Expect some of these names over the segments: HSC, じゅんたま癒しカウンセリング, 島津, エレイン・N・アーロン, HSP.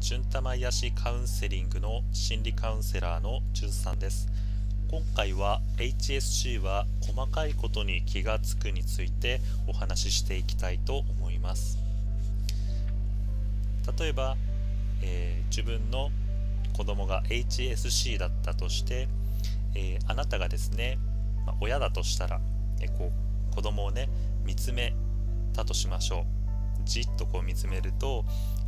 準玉癒しカウンセリングの心理カウンセラーのじゅんさんです。今回は HSC は細かいことに気がつくについてお話ししていきたいと思います。例えば、自分の子供が HSC だったとして、あなたがですね、親だとしたら、子供をね見つめたとしましょう。じっと見つめると、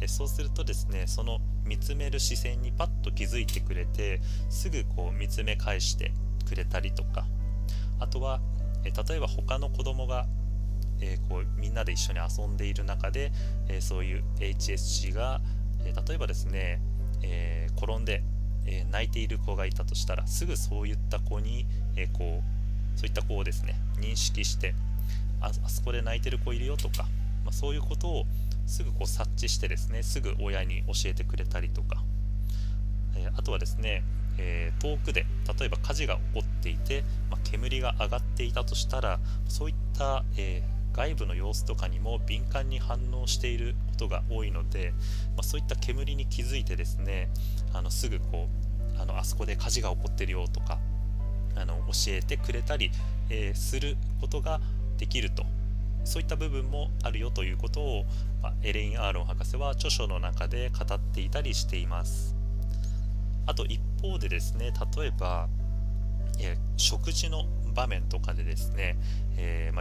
そうするとですね、その見つめる視線にパッと気づいてくれて、すぐ見つめ返してくれたりとか、あとは例えば他の子供がみんなで一緒に遊んでいる中で、そういう HSC が例えばですね、転んで泣いている子がいたとしたら、すぐそういった子をですね認識して、あそこで泣いてる子いるよとか、そういうことをすぐ察知してですね、すぐ親に教えてくれたりとか、あとはですね、遠くで例えば火事が起こっていて、煙が上がっていたとしたら、そういった、外部の様子とかにも敏感に反応していることが多いので、そういった煙に気づいてですね、すぐあそこで火事が起こってるよとか教えてくれたり、することができると、そういった部分もあるよということを、エレイン・アーロン博士は著書の中で語っていたりしています。あと一方でですね、例えば、食事の場面とかでですね、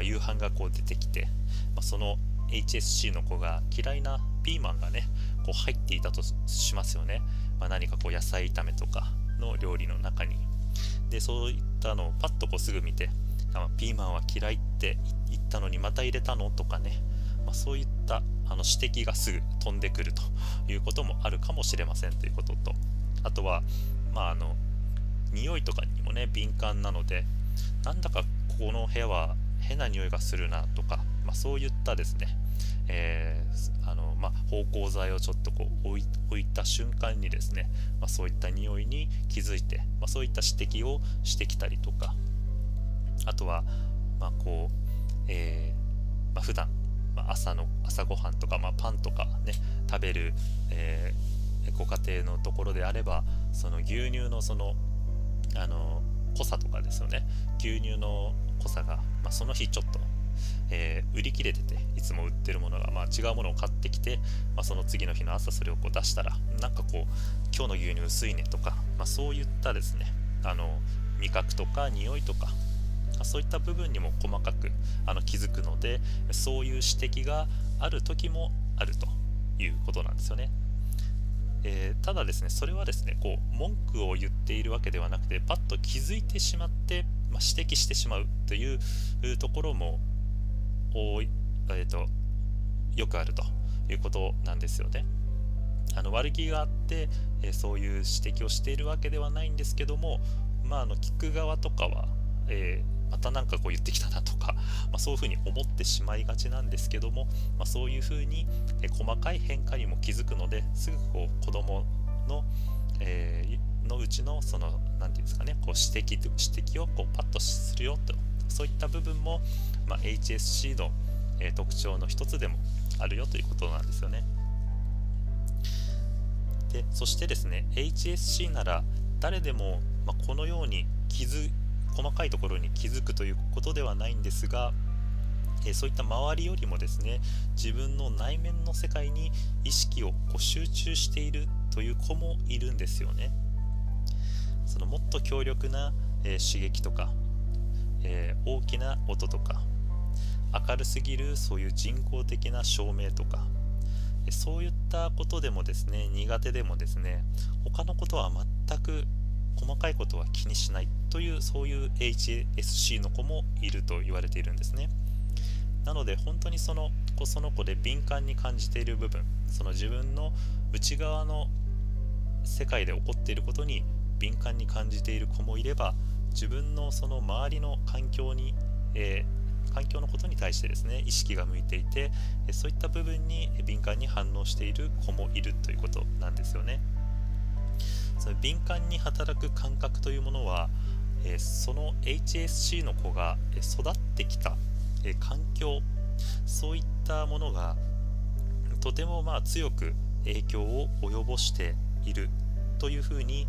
夕飯が出てきて、その HSC の子が嫌いなピーマンがね入っていたとしますよね。何か野菜炒めとかの料理の中に、でそういったのをパッとすぐ見て、ピーマンは嫌いって言ったのにまた入れたのとかね、そういった指摘がすぐ飛んでくるということもあるかもしれませんということと、あとは匂いとかにもね敏感なので、なんだかこの部屋は変な匂いがするなとか、そういったですね、芳香剤をちょっと置いた瞬間にですね、そういった匂いに気づいて、そういった指摘をしてきたりとか、あとは普段朝ごはんとか、パンとかね食べる、ご家庭のところであれば、その牛乳の濃さとかですよね。牛乳の濃さが、その日ちょっと、売り切れてて、いつも売ってるものが、違うものを買ってきて、その次の日の朝それを出したら、なんか今日の牛乳薄いねとか、そういったですね味覚とか匂いとか、そういった部分にも細かく気づくので、そういう指摘がある時もあるということなんですよね。ただですね、それはですね文句を言っているわけではなくて、パッと気づいてしまって、指摘してしまうというところもよくあるということなんですよね。悪気があって、そういう指摘をしているわけではないんですけども、聞く側とかは、また何か言ってきたなとか、そういうふうに思ってしまいがちなんですけども、そういうふうに細かい変化にも気づくので、すぐ子どもの、のうちの何て言うんですかね、指摘をパッとするよと、そういった部分も、HSC の、特徴の一つでもあるよということなんですよね。でそしてですね、 HSC なら誰でも、このように細かいところに気づくということではないんですが、そういった周りよりもですね、自分の内面の世界に意識を集中しているという子もいるんですよね。もっと強力な、刺激とか、大きな音とか、明るすぎるそういう人工的な照明とか、そういったことでもですね、苦手でもですね、他のことは全く細かいことは気にしないという、そういう HSC の子もいると言われているんですね。なので本当にその子で敏感に感じている部分、自分の内側の世界で起こっていることに敏感に感じている子もいれば、自分の周りの環境のことに対してですね、意識が向いていて、そういった部分に敏感に反応している子もいるということなんですよね。敏感に働く感覚というものは、その HSC の子が育ってきた環境、そういったものがとても強く影響を及ぼしているというふうに、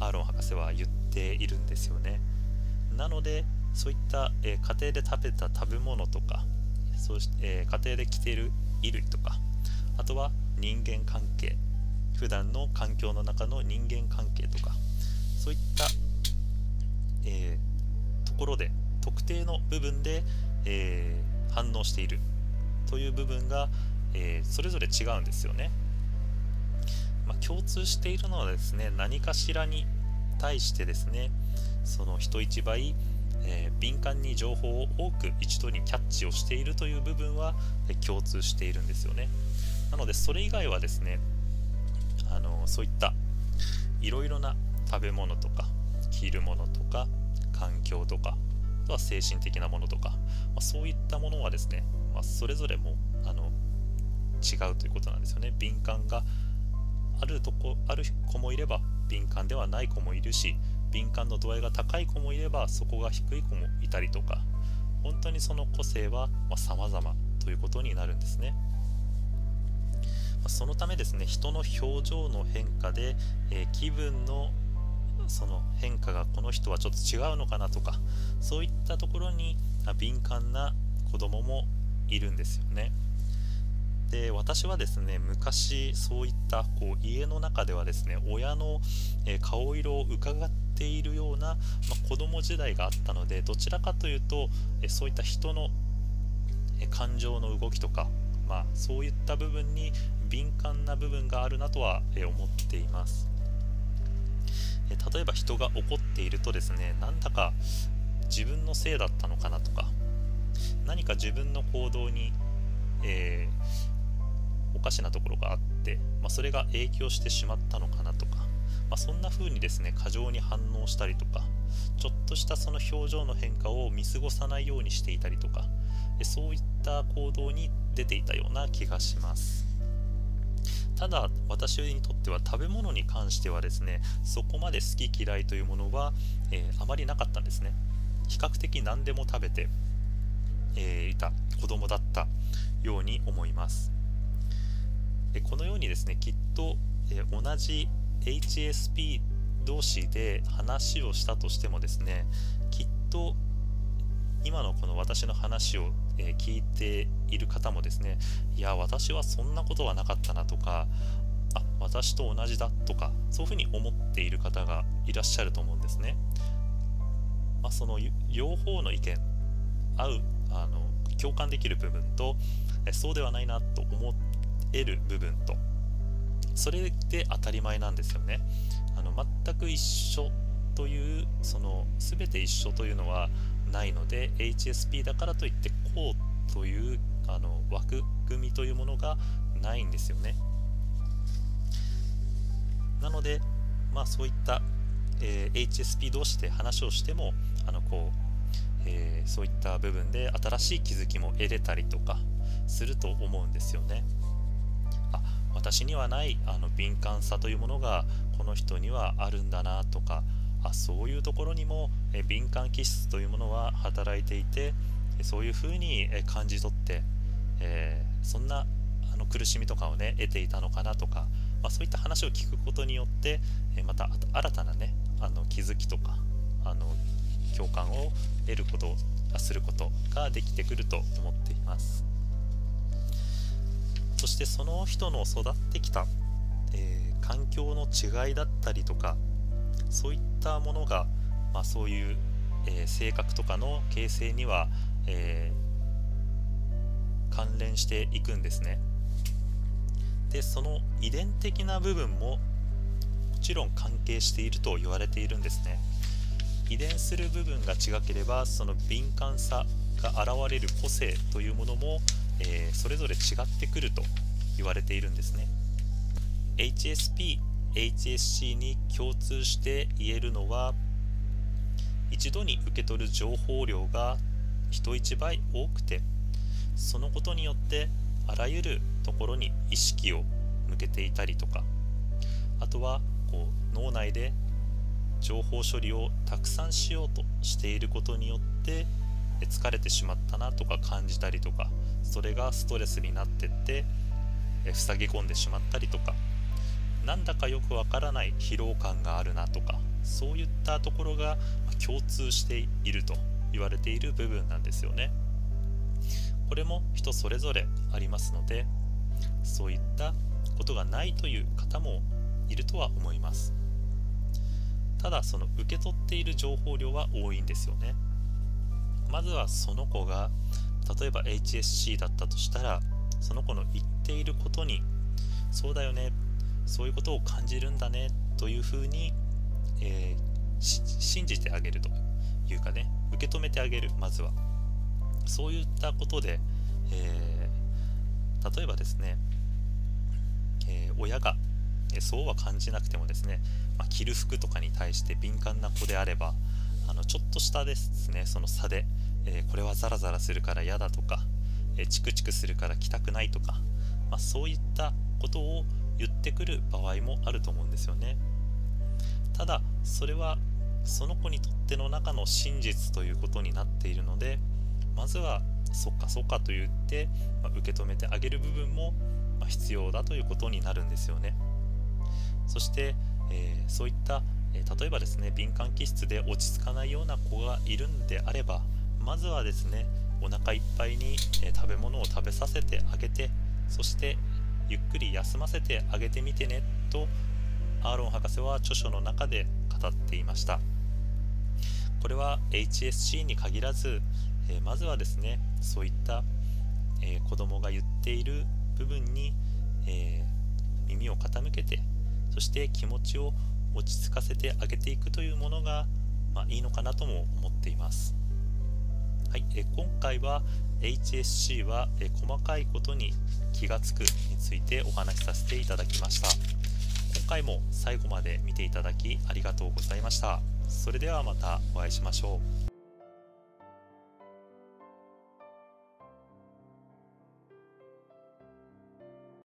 アーロン博士は言っているんですよね。なのでそういった、家庭で食べた食べ物とか、そうして、家庭で着ている衣類とか、あとは人間関係、普段の環境の中の人間関係とか、そういった、ところで特定の部分で、反応しているという部分が、それぞれ違うんですよね。共通しているのはですね、何かしらに対してですね、その人一倍、敏感に情報を多く一度にキャッチをしているという部分は、共通しているんですよね。なのでそれ以外はですね、そういったいろいろな食べ物とか着るものとか環境とか、あとは精神的なものとか、そういったものはですね、それぞれも違うということなんですよね。敏感がある子もいれば敏感ではない子もいるし、敏感の度合いが高い子もいればそこが低い子もいたりとか、本当にその個性は様々ということになるんですね。そのためですね、人の表情の変化で、気分のその変化が、この人はちょっと違うのかなとか、そういったところに敏感な子供もいるんですよね。で、私はですね、昔そういったこう家の中ではですね、親の顔色をうかがっているような、子供時代があったので、どちらかというとそういった人の感情の動きとか、そういった部分に敏感な部分があるなとは思っています。例えば人が怒っているとですね、なんだか自分のせいだったのかなとか、何か自分の行動に、おかしなところがあって、それが影響してしまったのかなとか、そんな風にですね、過剰に反応したりとか、ちょっとしたその表情の変化を見過ごさないようにしていたりとか、そういった行動に出ていたような気がします。ただ私にとっては食べ物に関してはですね、そこまで好き嫌いというものは、あまりなかったんですね。比較的何でも食べて、いた子供だったように思います。このようにですね、きっと、同じ HSP 同士で話をしたとしてもですね、きっと今のこの私の話を聞いている方もですね、いや私はそんなことはなかったなとか、あ私と同じだとか、そういうふうに思っている方がいらっしゃると思うんですね。その両方の意見、共感できる部分と、そうではないなと思える部分と、それで当たり前なんですよね。全く一緒という、その全て一緒というのはないので、 HSP だからといってこうという枠組みというものがないんですよね。なので、そういった、HSP 同士で話をしても、そういった部分で新しい気づきも得れたりとかすると思うんですよね。私にはない敏感さというものがこの人にはあるんだなとか、そういうところにも敏感気質というものは働いていて、そういうふうに感じ取って、そんな苦しみとかをね得ていたのかなとか、そういった話を聞くことによってまた新たなね気づきとか共感を得ることすることができてくると思っています。そしてその人の育ってきた、環境の違いだったりとか、そういったものが、そういう、性格とかの形成には、関連していくんですね。で、その遺伝的な部分ももちろん関係していると言われているんですね。遺伝する部分が違ければ、その敏感さが現れる個性というものも、それぞれ違ってくると言われているんですね。HSP、HSC に共通して言えるのは、一度に受け取る情報量が人一倍多くて、そのことによってあらゆるところに意識を向けていたりとか、あとはこう脳内で情報処理をたくさんしようとしていることによって疲れてしまったなとか感じたりとか、それがストレスになってって、塞ぎ込んでしまったりとか、なんだかよくわからない疲労感があるなとか、そういったところが共通していると言われている部分なんですよね。これも人それぞれありますので、そういったことがないという方もいるとは思います。ただ、その受け取っている情報量は多いんですよね。まずはその子が例えば HSC だったとしたら、その子の言っていることに、そうだよね、そういうことを感じるんだねというふうに、信じてあげるというかね、受け止めてあげる。まずはそういったことで、例えばですね、親がそうは感じなくてもですね、着る服とかに対して敏感な子であれば、ちょっとしたですね、その差で、これはザラザラするから嫌だとか、チクチクするから着たくないとか、そういったことを言ってくる場合もあると思うんですよね。ただ、それはその子にとっての中の真実ということになっているので、まずはそっかそっかと言って、受け止めてあげる部分も必要だということになるんですよね。そして、そういった、例えばですね、敏感気質で落ち着かないような子がいるんであれば、まずはですね、お腹いっぱいに、食べ物を食べさせてあげて、そしてゆっくり休ませてあげてみてねと、アーロン博士は著書の中で語っていました。これは HSC に限らず、まずはですね、そういった、子供が言っている部分に、耳を傾けて、そして気持ちを落ち着かせてあげていくというものが、いいのかなとも思っています。はい、今回は HSC は細かいことに気がつくについてお話しさせていただきました。今回も最後まで見ていただきありがとうございました。それではまたお会いしましょう。